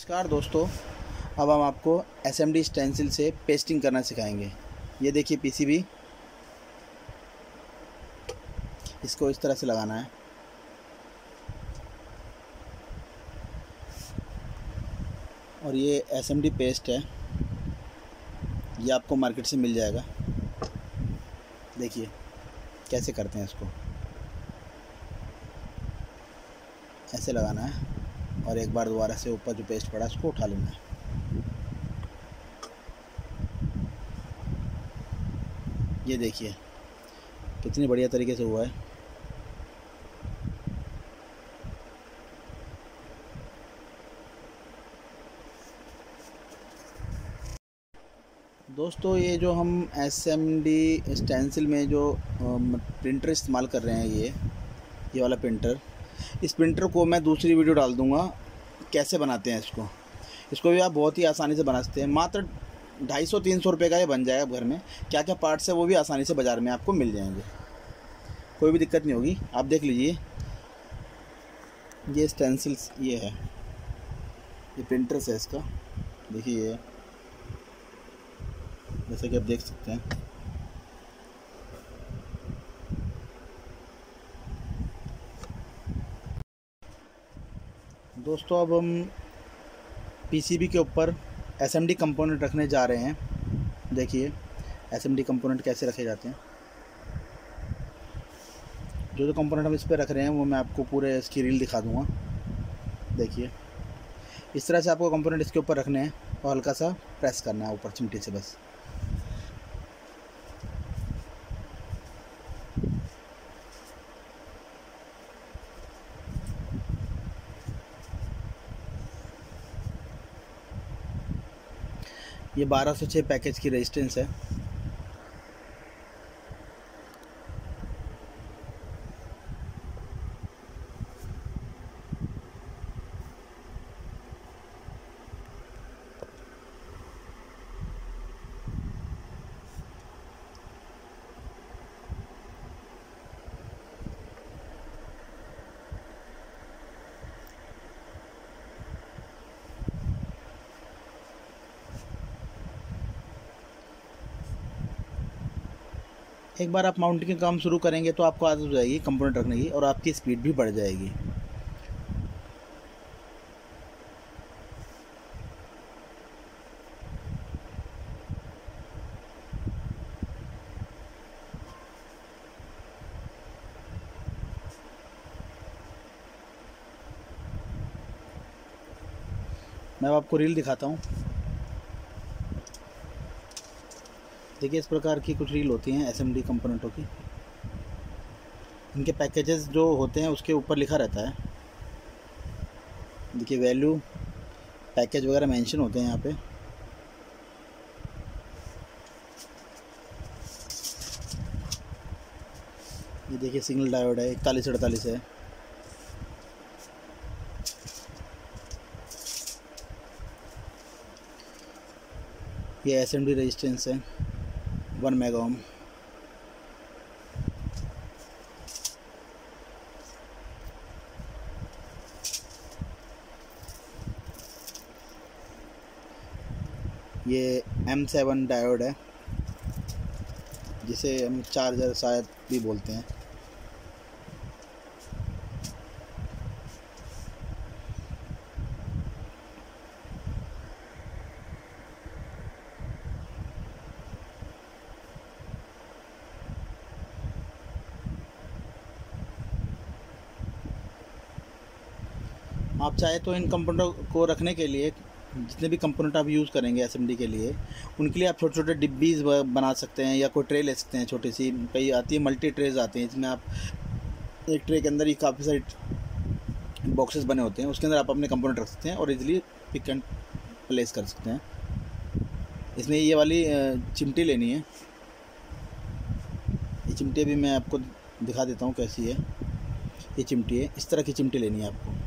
नमस्कार दोस्तों, अब हम आपको SMD स्टेंसिल से पेस्टिंग करना सिखाएंगे। ये देखिए PCB, इसको इस तरह से लगाना है। और ये SMD पेस्ट है, ये आपको मार्केट से मिल जाएगा। देखिए कैसे करते हैं इसको। ऐसे लगाना है और एक बार दोबारा से ऊपर जो पेस्ट पड़ा है उसको उठा लेना है। ये देखिए कितनी बढ़िया तरीके से हुआ है। दोस्तों, ये जो हम SMD स्टेंसिल में जो प्रिंटर इस्तेमाल कर रहे हैं, ये वाला प्रिंटर, इस प्रिंटर को मैं दूसरी वीडियो डाल दूंगा कैसे बनाते हैं इसको भी आप बहुत ही आसानी से बना सकते हैं। मात्र 250-300 रुपये का ये बन जाएगा। घर में क्या क्या पार्ट्स है वो भी आसानी से बाज़ार में आपको मिल जाएंगे, कोई भी दिक्कत नहीं होगी। आप देख लीजिए, ये स्टेंसिल्स ये है, ये प्रिंटर्स है इसका। देखिए ये, जैसा कि आप देख सकते हैं, दोस्तों अब हम PCB के ऊपर SMD कंपोनेंट रखने जा रहे हैं। देखिए SMD कंपोनेंट कैसे रखे जाते हैं। जो कंपोनेंट हम इस पर रख रहे हैं वो मैं आपको पूरे इसकी रील दिखा दूंगा। देखिए इस तरह से आपको कंपोनेंट इसके ऊपर रखने हैं और हल्का सा प्रेस करना है ऊपर चिमटी से, बस। ये 1206 पैकेज की रेजिस्टेंस है। एक बार आप माउंटिंग का काम शुरू करेंगे तो आपको आदत हो जाएगी कंपोनेंट रखने की और आपकी स्पीड भी बढ़ जाएगी। मैं आपको रील दिखाता हूँ। देखिए इस प्रकार की कुछ रील होती हैं SMD कंपोनेंटों की। इनके पैकेजेस जो होते हैं उसके ऊपर लिखा रहता है। देखिए वैल्यू, पैकेज वगैरह मेंशन होते हैं यहाँ पे। ये देखिए सिग्नल डायोड है, 4148 है। ये SMD रेजिस्टेंस है 1 मेगा ओम। ये M7 डायोड है, जिसे हम चार्जर शायद भी बोलते हैं। आप चाहे तो इन कंपोनेंट को रखने के लिए, जितने भी कंपोनेंट आप यूज़ करेंगे SMD के लिए, उनके लिए आप छोटे छोटे डिब्बीज बना सकते हैं या कोई ट्रे ले सकते हैं छोटी सी। कई आती है, मल्टी ट्रेज आती हैं, जिसमें आप एक ट्रे के अंदर ही काफ़ी सारे बॉक्सेस बने होते हैं, उसके अंदर आप अपने कंपोनेंट रख सकते हैं और इजीली पिक एंड प्लेस कर सकते हैं। इसमें ये वाली चिमटी लेनी है। ये चिमटी भी मैं आपको दिखा देता हूँ कैसी है। ये चिमटी है, इस तरह की चिमटी लेनी है आपको।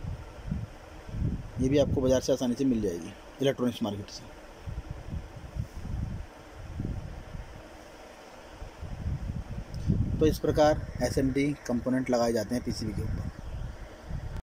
ये भी आपको बाज़ार से आसानी से मिल जाएगी, इलेक्ट्रॉनिक्स मार्केट से। तो इस प्रकार SMD कंपोनेंट लगाए जाते हैं PCB के ऊपर।